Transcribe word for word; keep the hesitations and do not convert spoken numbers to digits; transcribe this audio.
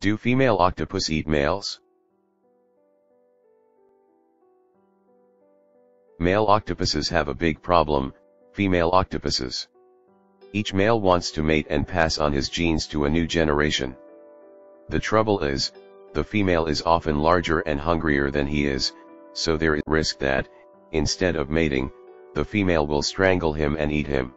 Do female octopus eat males? Male octopuses have a big problem, female octopuses. Each male wants to mate and pass on his genes to a new generation. The trouble is, the female is often larger and hungrier than he is, so there is risk that, instead of mating, the female will strangle him and eat him.